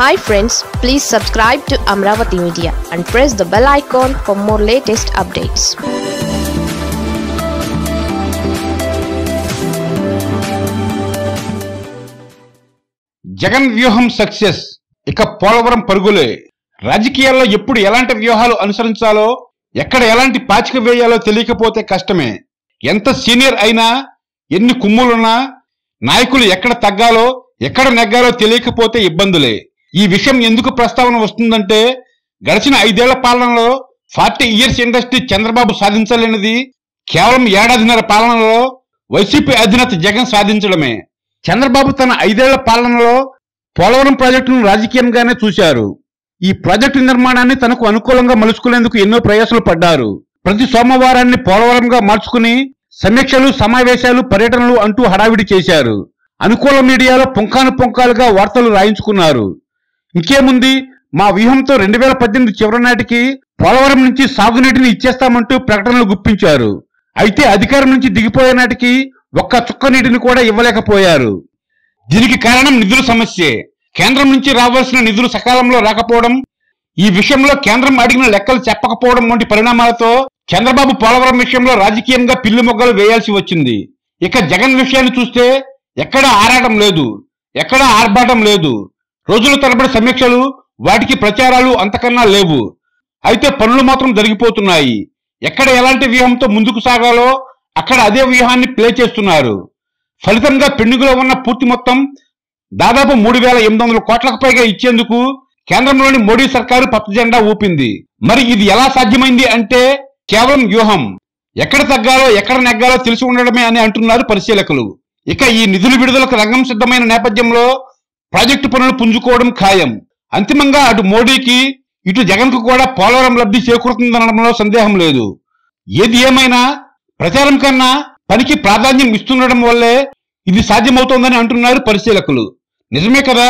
Hi friends, please subscribe to Amaravati Media and press the bell icon for more latest updates. Jagan Vyuham success. ఇక పోలవరం పరుగులే. రాజకీయాల్లో ఎప్పుడు ఎలాంటి వ్యూహాలు అనుసరించాలో, ఎక్కడ ఎలాంటి పాచిక వేయాలో తెలియకపోతే కష్టమే. ఎంత సీనియర్ అయినా, ఎన్ని కుమ్ములున్నా, నాయకులు ఎక్కడ తగ్గాలో, ఎక్కడ నెగ్గాలో తెలియకపోతే ఇబ్బందులే. ఈ విషయం ఎందుకు ప్రస్తావన వస్తుందంటే, గడిచిన 5 ఏళ్ల పాలనలో 40 years ఇండస్ట్రీ చంద్రబాబు సాధించలేనిది కేవలం 1.5 ఏళ్ల పాలనలో వైసీపీ అధినేత జగన్ సాధించడమే. చంద్రబాబు తన 5 ఏళ్ల పాలనలో పోలవరం ప్రాజెక్టును రాజకీయంగానే చూశారు. ఈ ప్రాజెక్టు నిర్మాణాన్ని తనకు అనుకూలంగా మలుచుకునేందుకు ఎన్నో ప్రయాసాలు పడ్డారు. ప్రతి సోమవారాన్ని పోలవరంగా మార్చుకుని సమీక్షలు, సమావేశాలు, పర్యటనలు అంటూ హడావిడి చేశారు. అనుకూల మీడియాలో పుంఖాను పుంఖాలుగా వార్తలు రాయించుకున్నారు. ఇంకేముంది, మా వ్యూహంతో 2018 చివరి నాటికి పోలవరం నుంచి సాగునీటిని ఇచ్చేస్తామంటూ ప్రకటనలు గుప్పించారు. అయితే అధికారం నుంచి దిగిపోయే నాటికి ఒక్క చుక్క నీటిని కూడా ఇవ్వలేకపోయారు. దీనికి కారణం నిధుల సమస్యే. కేంద్రం నుంచి రావాల్సిన నిధులు సకాలంలో రాకపోవడం, ఈ విషయంలో కేంద్రం అడిగిన లెక్కలు చెప్పకపోవడం వంటి పరిణామాలతో చంద్రబాబు పోలవరం విషయంలో రాజకీయంగా పిల్లి మొగ్గలు వేయాల్సి వచ్చింది. ఇక జగన్ విషయాన్ని చూస్తే ఎక్కడా ఆరాటం లేదు, ఎక్కడా ఆర్భాటం లేదు. రోజుల తరబడి సమీక్షలు, వాటికి ప్రచారాలు అంతకన్నా లేవు. అయితే పనులు మాత్రం జరిగిపోతున్నాయి. ఎక్కడ ఎలాంటి వ్యూహంతో ముందుకు సాగాలో అక్కడ అదే వ్యూహాన్ని ప్లే చేస్తున్నారు. ఫలితంగా పెండింగ్లో ఉన్న పూర్తి మొత్తం దాదాపు 3,800 కోట్లకు పైగా ఇచ్చేందుకు కేంద్రంలోని మోడీ సర్కారు పచ్చజెండా ఊపింది. మరి ఇది ఎలా సాధ్యమైంది అంటే కేవలం వ్యూహం. ఎక్కడ తగ్గాలో, ఎక్కడ నెగ్గాలో తెలిసి ఉండడమే అని అంటున్నారు పరిశీలకులు. ఇక ఈ నిధుల విడుదలకు రంగం సిద్ధమైన నేపథ్యంలో ప్రాజెక్టు పనులు పుంజుకోవడం ఖాయం. అంతిమంగా అటు మోడీకి, ఇటు జగన్కు కూడా పోలవరం లబ్ధి చేకూరుతుందనడంలో సందేహం లేదు. ఏది ఏమైనా ప్రచారం కన్నా పనికి ప్రాధాన్యం ఇస్తుండడం వల్లే ఇది సాధ్యమవుతోందని అంటున్నారు పరిశీలకులు. నిజమే కదా.